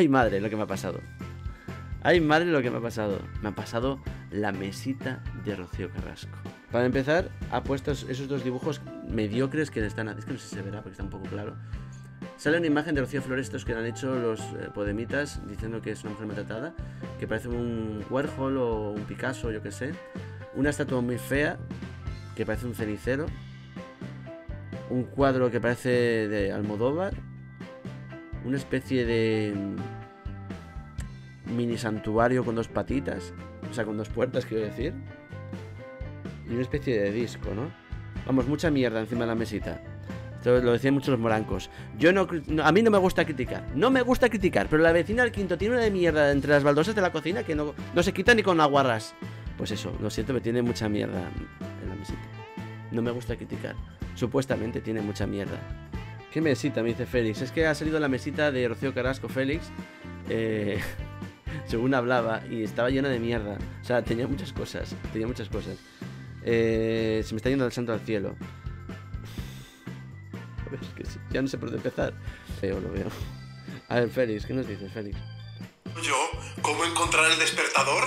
Ay, madre, lo que me ha pasado. Ay, madre, lo que me ha pasado. Me ha pasado la mesita de Rocío Carrasco. Para empezar, ha puesto esos dos dibujos mediocres que le están... Es que no sé si se verá porque está un poco claro. Sale una imagen de Rocío Flores, estos que le han hecho los podemitas, diciendo que es una mujer maltratada, que parece un Warhol o un Picasso, yo qué sé. Una estatua muy fea, que parece un cenicero. Un cuadro que parece de Almodóvar. Una especie de mini santuario con dos patitas, o sea, con dos puertas, quiero decir. Y una especie de disco, ¿no? Vamos, mucha mierda encima de la mesita. Esto lo decían muchos los morancos. Yo no, a mí no me gusta criticar. No me gusta criticar, pero la vecina del quinto tiene una de mierda entre las baldosas de la cocina que no se quita ni con aguarras. Pues eso, lo siento, me tiene mucha mierda en la mesita. No me gusta criticar. Supuestamente tiene mucha mierda. ¿Qué mesita? Me dice Félix. Es que ha salido la mesita de Rocío Carrasco, Félix. Según hablaba, y estaba llena de mierda. O sea, tenía muchas cosas. Tenía muchas cosas. Se me está yendo el santo al cielo. A ver, es que ya no sé por dónde empezar. Veo, lo veo. A ver, Félix, ¿qué nos dices, Félix? Yo, ¿cómo encontrar el despertador?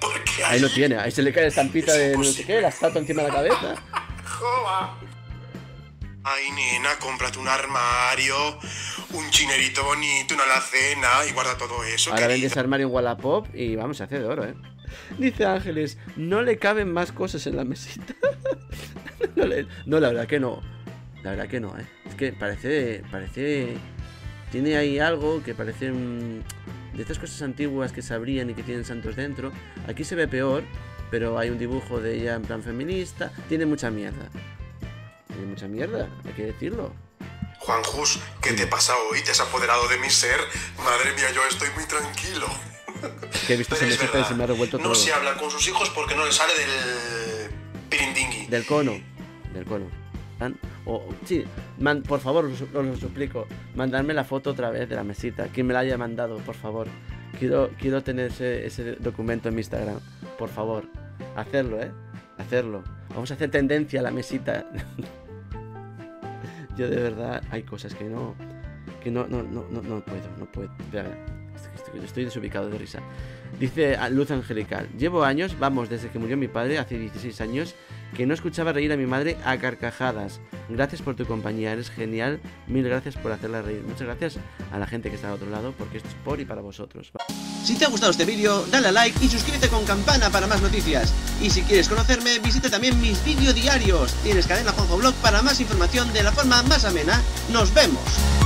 Porque ahí lo tiene, ahí se le cae la estampita de no sé qué, la estatua encima de la cabeza. Joa. Ay, nena, cómprate un armario, un chinerito bonito, una alacena y guarda todo eso. Ahora vendes armario en Wallapop y vamos, a hacer de oro, ¿eh? Dice Ángeles, no le caben más cosas en la mesita. No, la verdad que no. La verdad que no, ¿eh? Es que parece... Tiene ahí algo que parece de estas cosas antiguas que se abrían y que tienen santos dentro. Aquí se ve peor, pero hay un dibujo de ella en plan feminista. Tiene mucha mierda. Hay mucha mierda, hay que decirlo. Juanjus, ¿qué te pasa hoy? Te has apoderado de mi ser. Madre mía, yo estoy muy tranquilo. Que he visto esa mesita y se me ha revuelto todo. No se habla con sus hijos porque no le sale del pirindingui. Del cono. Del cono. Sí, por favor, os lo suplico. Mandadme la foto otra vez de la mesita. Quien me la haya mandado, por favor. Quiero tener ese documento en mi Instagram. Por favor. Hacerlo, ¿eh? Hacerlo. Vamos a hacer tendencia a la mesita. Yo de verdad, hay cosas que no... No puedo. Estoy desubicado de risa. Dice Luz Angelical, llevo años, vamos, desde que murió mi padre, hace 16 años, que no escuchaba reír a mi madre a carcajadas. Gracias por tu compañía, eres genial. Mil gracias por hacerla reír. Muchas gracias a la gente que está al otro lado, porque esto es por y para vosotros. Si te ha gustado este vídeo, dale a like y suscríbete con campana para más noticias. Y si quieres conocerme, visita también mis vídeos diarios. Tienes cadena JuanjoVlog para más información de la forma más amena. ¡Nos vemos!